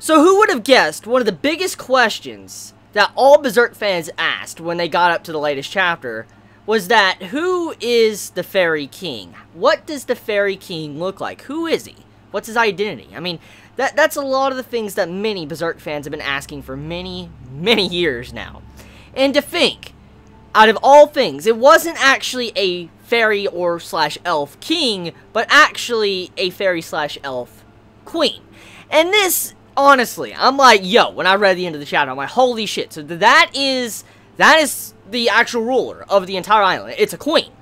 So who would have guessed one of the biggest questions that all Berserk fans asked when they got up to the latest chapter was that who is the Fairy King? What does the Fairy King look like? Who is he? What's his identity? I mean, that's a lot of the things that many Berserk fans have been asking for many, many years now. And to think, out of all things, it wasn't actually a fairy or slash elf king, but actually a fairy slash elf queen. And this, honestly, I'm like, yo, when I read the end of the chapter, I'm like, holy shit. So that is the actual ruler of the entire island. It's a queen.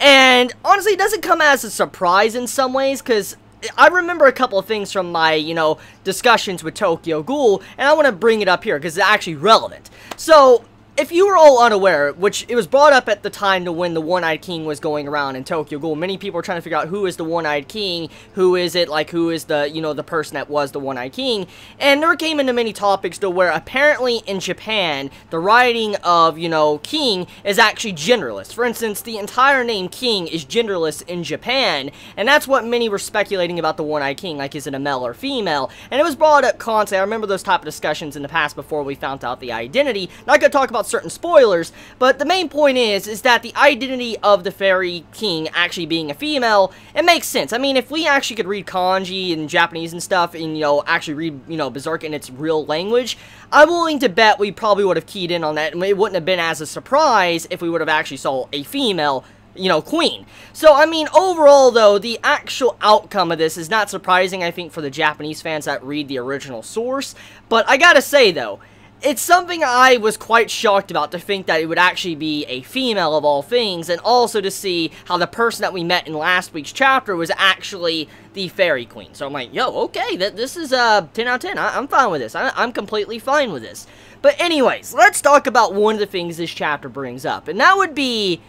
And honestly, it doesn't come as a surprise in some ways, because I remember a couple of things from my, you know, discussions with Tokyo Ghoul, and I want to bring it up here because it's actually relevant. So, if you were all unaware, which it was brought up at the time to when the One-Eyed King was going around in Tokyo Ghoul, many people were trying to figure out who is the One-Eyed King, who is it, like, who is the, you know, the person that was the One-Eyed King, and there came into many topics to where apparently in Japan, the writing of, you know, King is actually genderless. For instance, the entire name King is genderless in Japan, and that's what many were speculating about the One-Eyed King, like, is it a male or female, and it was brought up constantly. I remember those type of discussions in the past before we found out the identity. Not gonna talk about certain spoilers, but the main point is that the identity of the Fairy King actually being a female, it makes sense. I mean, if we actually could read kanji and Japanese and stuff, and, you know, actually read, you know, Berserk in its real language, I'm willing to bet we probably would have keyed in on that, and it wouldn't have been as a surprise if we would have actually saw a female, you know, queen. So, I mean, overall, though, the actual outcome of this is not surprising, I think, for the Japanese fans that read the original source, but I gotta say, though, it's something I was quite shocked about, to think that it would actually be a female of all things, and also to see how the person that we met in last week's chapter was actually the Fairy Queen. So I'm like, yo, okay, this is 10 out of 10. I'm fine with this. I'm completely fine with this. But anyways, let's talk about one of the things this chapter brings up, and that would be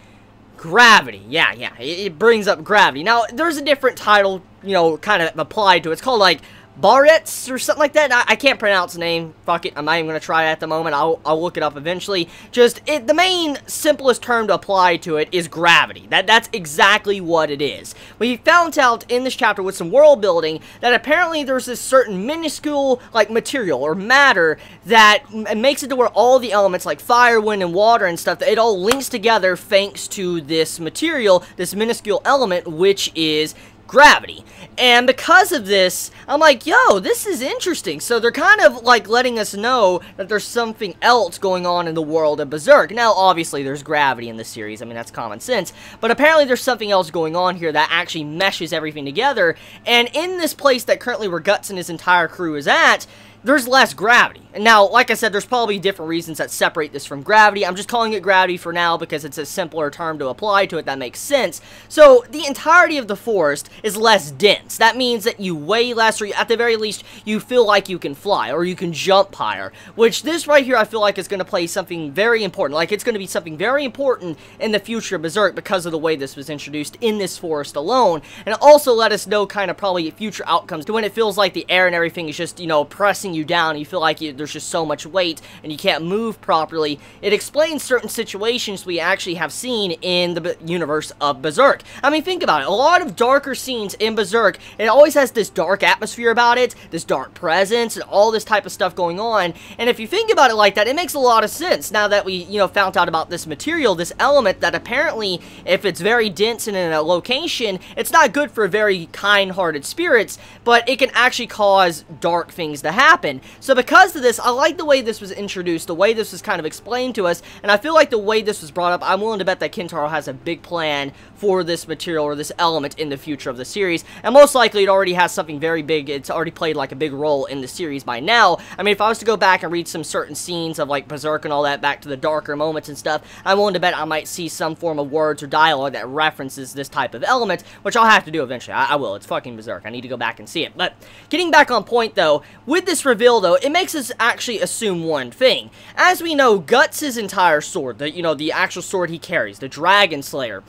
gravity. Yeah, it brings up gravity. Now, there's a different title, you know, kind of applied to it. It's called, like, Barretts or something like that. I can't pronounce the name. Fuck it. I'm not even going to try it at the moment. I'll look it up eventually. Just, the main simplest term to apply to it is gravity. That's exactly what it is. We found out in this chapter with some world building that apparently there's this certain minuscule, like, material or matter that makes it to where all the elements like fire, wind, and water and stuff, it all links together thanks to this material, this minuscule element, which is gravity. And because of this, I'm like, yo, this is interesting. So they're kind of like letting us know that there's something else going on in the world of Berserk. Now, obviously, there's gravity in the series. I mean, that's common sense. But apparently, there's something else going on here that actually meshes everything together. And in this place that currently where Guts and his entire crew is at, there's less gravity. And now, like I said, there's probably different reasons that separate this from gravity. I'm just calling it gravity for now because it's a simpler term to apply to it that makes sense. So, the entirety of the forest is less dense. That means that you weigh less, or at the very least, you feel like you can fly, or you can jump higher. Which, this right here, I feel like is going to play something very important. Like, it's going to be something very important in the future of Berserk because of the way this was introduced in this forest alone. And also let us know kind of probably future outcomes to when it feels like the air and everything is just, you know, pressing you down. You feel like there's just so much weight and you can't move properly. It explains certain situations we actually have seen in the universe of Berserk. I mean, think about it. A lot of darker scenes in Berserk, it always has this dark atmosphere about it, this dark presence, and all this type of stuff going on. And if you think about it like that, it makes a lot of sense now that we, you know, found out about this material, this element that apparently, if it's very dense and in a location, it's not good for very kind-hearted spirits, but it can actually cause dark things to happen. So because of this, I like the way this was introduced, the way this was kind of explained to us, and I feel like the way this was brought up, I'm willing to bet that Kentaro has a big plan for this material or this element in the future of the series, and most likely it already has something very big. It's already played like a big role in the series by now. I mean, if I was to go back and read some certain scenes of like Berserk and all that back to the darker moments and stuff, I'm willing to bet I might see some form of words or dialogue that references this type of element, which I'll have to do eventually. I will. It's fucking Berserk. I need to go back and see it. But getting back on point though, with this reveal though, it makes us actually assume one thing. As we know, Guts' entire sword, the actual sword he carries, the Dragon Slayer,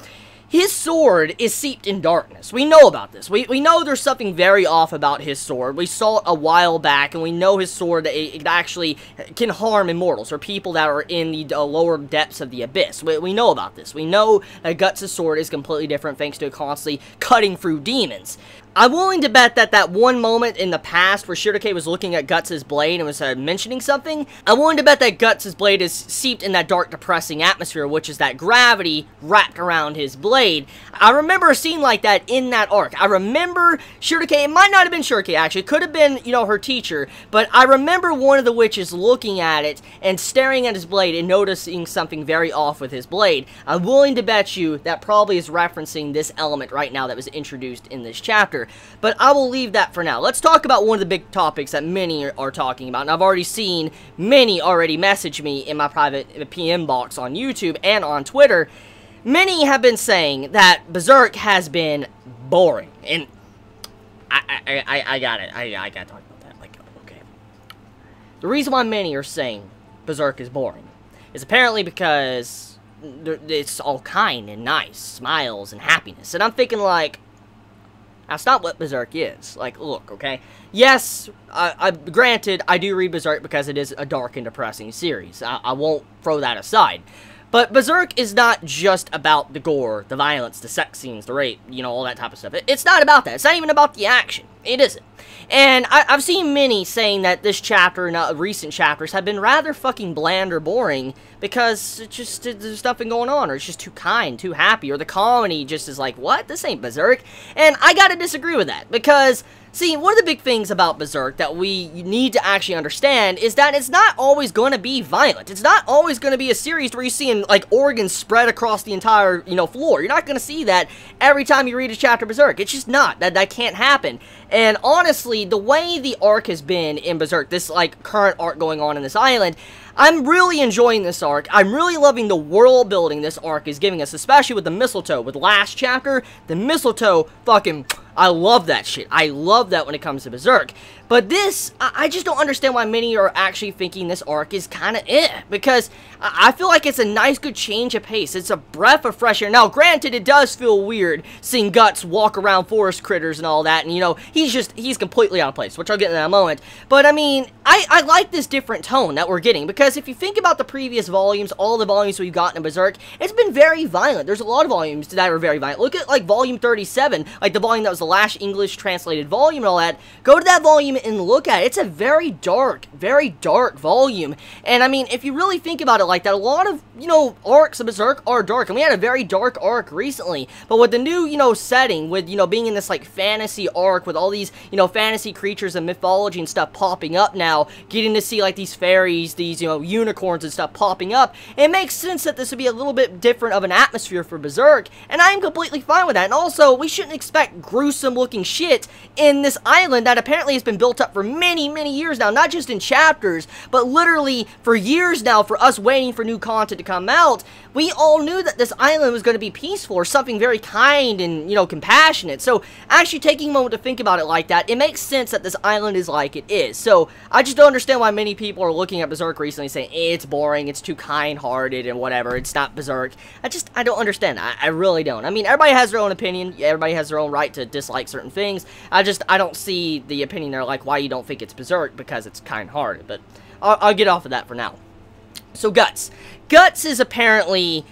his sword is seeped in darkness. We know about this. We know there's something very off about his sword. We saw it a while back, and we know his sword, that it actually can harm immortals or people that are in the lower depths of the abyss. We know about this. We know that Guts' sword is completely different thanks to it constantly cutting through demons. I'm willing to bet that that one moment in the past where Shiroke was looking at Guts' blade and was mentioning something, I'm willing to bet that Guts' blade is seeped in that dark, depressing atmosphere, which is that gravity wrapped around his blade. I remember a scene like that in that arc. I remember Shiroke, it might not have been Shiroke actually, it could have been, you know, her teacher, but I remember one of the witches looking at it and staring at his blade and noticing something very off with his blade. I'm willing to bet you that probably is referencing this element right now that was introduced in this chapter, but I will leave that for now. Let's talk about one of the big topics that many are talking about, and I've already seen many already message me in my private PM box on YouTube and on Twitter. Many have been saying that Berserk has been boring, and I gotta talk about that. Like, okay, the reason why many are saying Berserk is boring is apparently because it's all kind and nice, smiles and happiness, and I'm thinking like, that's not what Berserk is. Like, look, okay? Yes, granted, I do read Berserk because it is a dark and depressing series. I won't throw that aside. But Berserk is not just about the gore, the violence, the sex scenes, the rape, you know, all that type of stuff. It's not about that. It's not even about the action. It isn't. And I've seen many saying that this chapter and recent chapters have been rather fucking bland or boring because it's just, there's nothing going on, or it's just too kind, too happy, or the comedy just is like, what? This ain't Berserk. And I gotta disagree with that, because, see, one of the big things about Berserk that we need to actually understand is that it's not always gonna be violent. It's not always gonna be a series where you're seeing, like, organs spread across the entire, you know, floor. You're not gonna see that every time you read a chapter of Berserk. It's just not. That can't happen. And honestly, the way the arc has been in Berserk, this, like, current arc going on in this island, I'm really enjoying this arc. I'm really loving the world building this arc is giving us, especially with the mistletoe. With last chapter, the mistletoe, fucking, I love that shit. I love that when it comes to Berserk. But this, I just don't understand why many are actually thinking this arc is kind of because I feel like it's a nice, good change of pace. It's a breath of fresh air. Now, granted, it does feel weird seeing Guts walk around forest critters and all that, and, you know, he's completely out of place, which I'll get in that moment. But, I mean, I like this different tone that we're getting, because if you think about the previous volumes, all the volumes we've gotten in Berserk, it's been very violent. There's a lot of volumes that are very violent. Look at, like, volume 37, like the volume that was the last English translated volume and all that. Go to that volume and look at it. It's a very dark volume, and I mean, if you really think about it like that, a lot of, you know, arcs of Berserk are dark, and we had a very dark arc recently, but with the new, you know, setting, with, you know, being in this, like, fantasy arc, with all these, you know, fantasy creatures and mythology and stuff popping up now, getting to see, like, these fairies, these, you know, unicorns and stuff popping up, it makes sense that this would be a little bit different of an atmosphere for Berserk, and I am completely fine with that. And also, we shouldn't expect gruesome looking shit in this island that apparently has been built up for many years now, not just in chapters, but literally for years now, for us waiting for new content to come out. We all knew that this island was going to be peaceful, or something very kind and, you know, compassionate. So actually taking a moment to think about it like that, it makes sense that this island is like it is. So I just don't understand why many people are looking at Berserk recently saying it's boring, it's too kind-hearted and whatever, it's not Berserk. I don't understand. I really don't. I mean, everybody has their own opinion, everybody has their own right to dislike certain things. I don't see the opinion there, like, why you don't think it's Berserk because it's kind-hearted, but I'll get off of that for now. So Guts is apparently,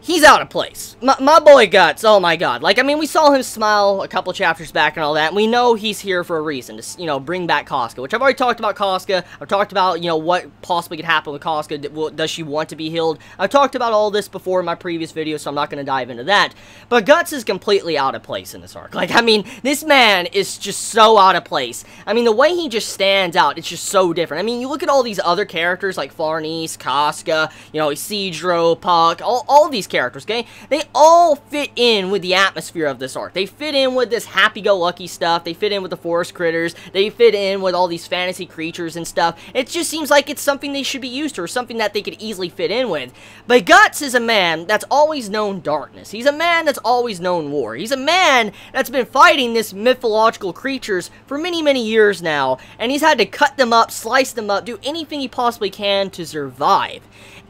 he's out of place. My boy Guts, oh my god. Like, I mean, we saw him smile a couple chapters back and all that, and we know he's here for a reason, to, you know, bring back Casca, which I've already talked about Casca. I've talked about, you know, what possibly could happen with Casca. Does she want to be healed? I've talked about all this before in my previous video, so I'm not going to dive into that. But Guts is completely out of place in this arc. Like, I mean, this man is just so out of place. I mean, the way he just stands out, it's just so different. I mean, you look at all these other characters, like Farnese, Casca, you know, Isidro, Puck, all these characters, okay? They all fit in with the atmosphere of this arc. They fit in with this happy-go-lucky stuff. They fit in with the forest critters. They fit in with all these fantasy creatures and stuff. It just seems like it's something they should be used to, or something that they could easily fit in with. But Guts is a man that's always known darkness. He's a man that's always known war. He's a man that's been fighting this mythological creatures for many years now, and he's had to cut them up, slice them up, do anything he possibly can to survive.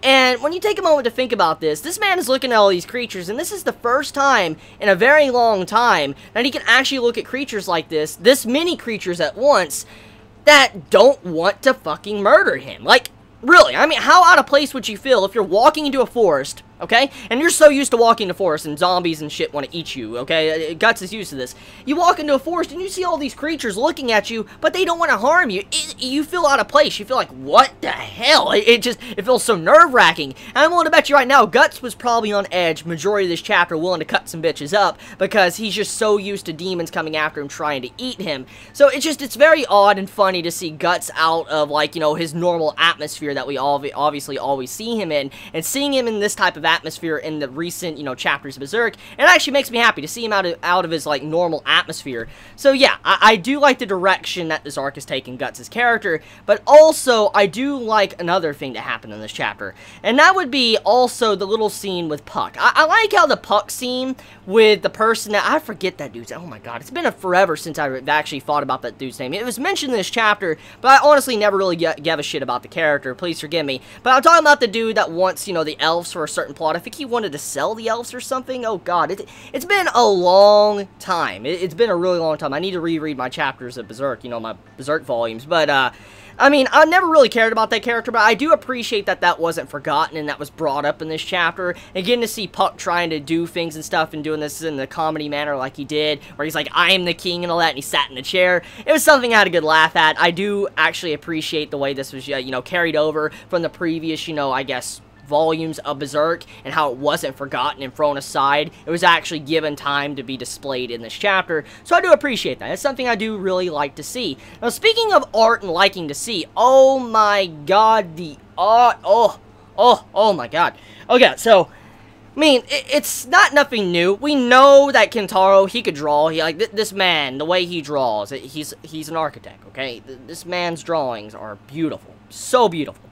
And when you take a moment to think about this, this man is looking at all these creatures, and this is the first time in a very long time that he can actually look at creatures like this, this many creatures at once, that don't want to fucking murder him. Like, really, I mean, how out of place would you feel if you're walking into a forest okay? And you're so used to walking in the forest and zombies and shit want to eat you, okay? Guts is used to this. You walk into a forest and you see all these creatures looking at you, but they don't want to harm you. You feel out of place. You feel like, what the hell? It feels so nerve-wracking. And I'm willing to bet you right now, Guts was probably on edge majority of this chapter, willing to cut some bitches up, because he's just so used to demons coming after him, trying to eat him. So it's very odd and funny to see Guts out of, like, you know, his normal atmosphere that we all obviously always see him in, and seeing him in this type of atmosphere in the recent, you know, chapters of Berserk, and it actually makes me happy to see him out of his, like, normal atmosphere. So yeah, I do like the direction that this arc is taking Guts' character, but also I do like another thing that happened in this chapter, and that would be also the little scene with Puck. I like how the Puck scene with the person that, I forget that dude's, oh my god, it's been forever since I've actually thought about that dude's name. It was mentioned in this chapter, but I honestly never really gave a shit about the character, please forgive me, but I'm talking about the dude that wants, you know, the elves for a certain plot. I think he wanted to sell the elves or something. Oh god, it's been a long time. It's been a really long time. I need to reread my chapters of Berserk, you know, my Berserk volumes, but I mean, I never really cared about that character, but I do appreciate that that wasn't forgotten and that was brought up in this chapter. And getting to see Puck trying to do things and stuff and doing this in the comedy manner like he did, where he's like, I am the king and all that, and he sat in the chair. It was something I had a good laugh at. I do actually appreciate the way this was, you know, carried over from the previous, you know, I guess, volumes of Berserk, and how it wasn't forgotten and thrown aside. It was actually given time to be displayed in this chapter, so I do appreciate that. It's something I do really like to see. Now, speaking of art and liking to see, oh my god, the art, oh my god. Okay, so, I mean, it's not nothing new. We know that Kentaro, he could draw. He, like, this man, the way he draws, he's an architect, okay? This man's drawings are beautiful, so beautiful.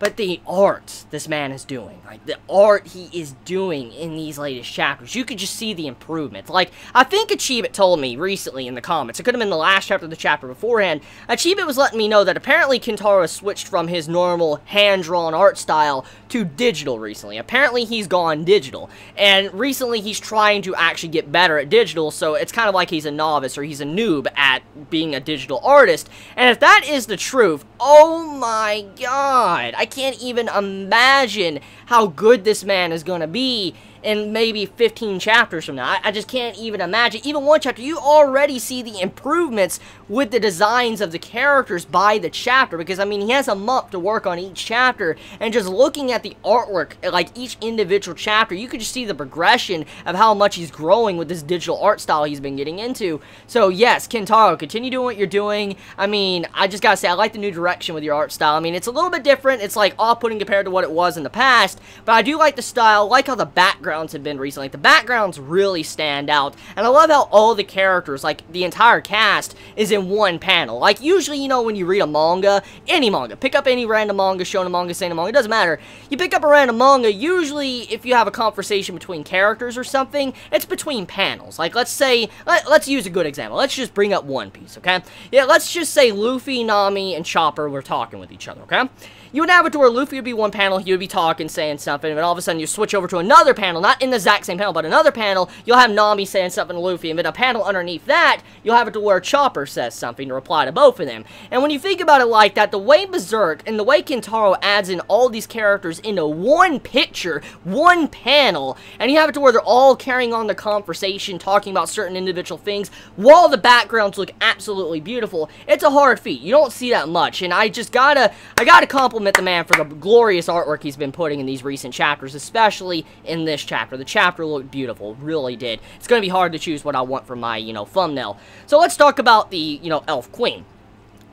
But the art this man is doing, like, the art he is doing in these latest chapters, you could just see the improvements. Like, I think Achievement told me recently in the comments, it could have been the last chapter or the chapter beforehand, Achievement was letting me know that apparently Kentaro has switched from his normal hand-drawn art style to digital recently. Apparently he's gone digital, and recently he's trying to actually get better at digital, so it's kind of like he's a novice or he's a noob at being a digital artist. And if that is the truth, oh my god, I can't even imagine how good this man is going to be in maybe 15 chapters from now. I just can't even imagine. Even one chapter, you already see the improvements with the designs of the characters by the chapter, because, I mean, he has a month to work on each chapter, and just looking at the artwork, like, each individual chapter, you could just see the progression of how much he's growing with this digital art style he's been getting into. So, yes, Kentaro, continue doing what you're doing. I mean, I just gotta say, I like the new direction with your art style. I mean, it's a little bit different. It's, like, off-putting compared to what it was in the past, but I do like the style, like how the background have been recently. Like, the backgrounds really stand out, and I love how all the characters, like the entire cast, is in one panel. Like, usually, you know, when you read a manga, any manga, pick up any random manga, shonen manga, seinen manga, it doesn't matter. You pick up a random manga, usually if you have a conversation between characters or something, it's between panels. Like, let's say, let's use a good example. Let's just bring up One Piece, okay? Yeah, let's just say Luffy, Nami, and Chopper were talking with each other, okay? You would have it to where Luffy would be one panel, he would be talking, saying something, and all of a sudden you switch over to another panel, not in the exact same panel, but another panel, you'll have Nami saying something to Luffy, and then a panel underneath that, you'll have it to where Chopper says something to reply to both of them. And when you think about it like that, the way Berserk and the way Kentaro adds in all these characters into one picture, one panel, and you have it to where they're all carrying on the conversation, talking about certain individual things, while the backgrounds look absolutely beautiful, it's a hard feat. You don't see that much, and I gotta compliment the man for the glorious artwork he's been putting in these recent chapters, especially in this chapter. The chapter looked beautiful, really did. It's going to be hard to choose what I want for my, you know, thumbnail. So let's talk about the, you know, Elf Queen.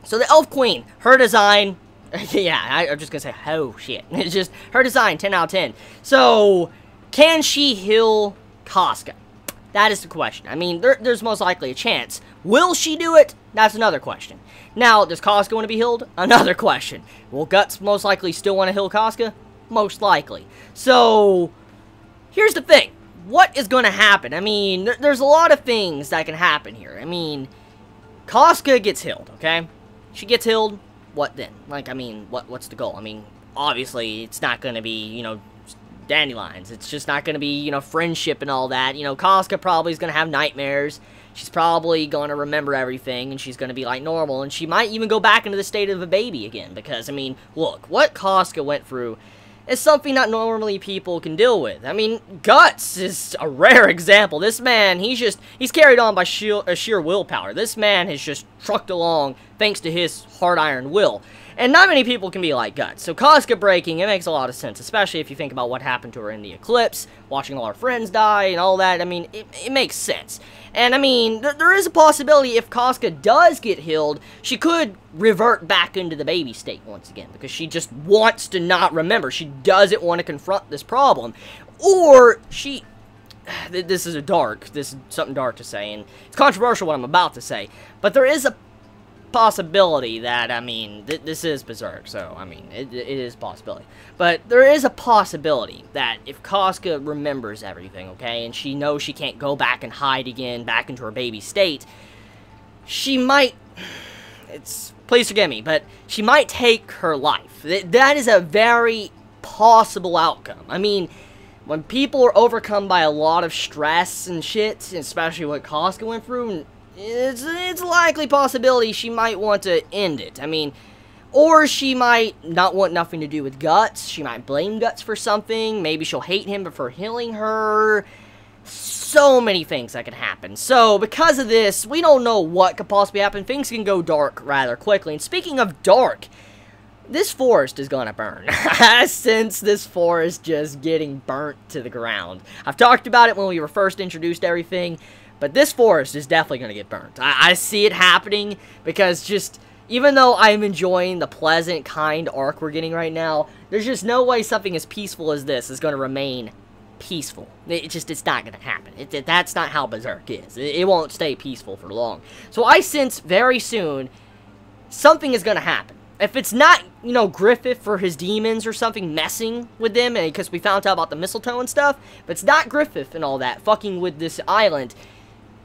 So the Elf Queen, her design, yeah, I'm just going to say, oh shit. It's just, her design, 10 out of 10. So, can she heal Casca? That is the question. I mean, there's most likely a chance. Will she do it? That's another question. Now, does Casca want to be healed? Another question. Will Guts most likely still want to heal Casca? Most likely. So, here's the thing. What is going to happen? I mean, there's a lot of things that can happen here. I mean, Casca gets healed, okay? She gets healed, what then? Like, I mean, what's the goal? I mean, obviously, it's not going to be, you know, dandelions. It's just not going to be, you know, friendship and all that. You know, Casca probably is going to have nightmares. She's probably going to remember everything, and she's going to be, like, normal, and she might even go back into the state of a baby again, because, I mean, look, what Casca went through is something not normally people can deal with. I mean, Guts is a rare example. This man, he's carried on by sheer willpower. This man has just trucked along thanks to his hard iron will. And not many people can be like Guts. So Casca breaking, it makes a lot of sense, especially if you think about what happened to her in the eclipse, watching all her friends die and all that. I mean, it makes sense. And I mean, there is a possibility if Casca does get healed, she could revert back into the baby state once again, because she just wants to not remember. She doesn't want to confront this problem. Or she... This is something dark to say, and it's controversial what I'm about to say, but there is a possibility that, I mean, this is Berserk, so, I mean, it is a possibility. But there is a possibility that if Casca remembers everything, okay, and she knows she can't go back and hide again, back into her baby state, she might, please forgive me, but she might take her life. That is a very possible outcome. I mean, when people are overcome by a lot of stress and shit, especially what Casca went through, and it's a likely possibility she might want to end it. I mean, or she might not want nothing to do with Guts. She might blame Guts for something. Maybe she'll hate him before healing her. So many things that could happen. So, because of this, we don't know what could possibly happen. Things can go dark rather quickly. And speaking of dark, this forest is gonna burn. I sense this forest just getting burnt to the ground. I've talked about it when we were first introduced to everything. But this forest is definitely going to get burnt. I see it happening because just, even though I'm enjoying the pleasant, kind arc we're getting right now, there's just no way something as peaceful as this is going to remain peaceful. It's not going to happen. That's not how Berserk is. It won't stay peaceful for long. So I sense very soon something is going to happen. If it's not, you know, Griffith for his demons or something messing with them, because we found out about the mistletoe and stuff, but it's not Griffith and all that fucking with this island,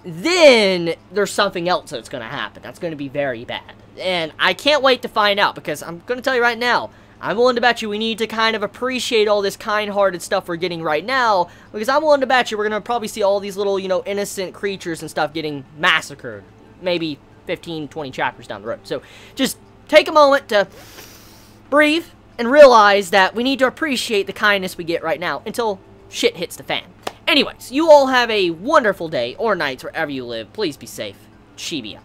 then there's something else that's going to happen. That's going to be very bad. And I can't wait to find out, because I'm going to tell you right now, I'm willing to bet you we need to kind of appreciate all this kind-hearted stuff we're getting right now, because I'm willing to bet you we're going to probably see all these little, you know, innocent creatures and stuff getting massacred, maybe 15, 20 chapters down the road. So just take a moment to breathe and realize that we need to appreciate the kindness we get right now until shit hits the fan. Anyways, you all have a wonderful day or night wherever you live. Please be safe. Chibi out.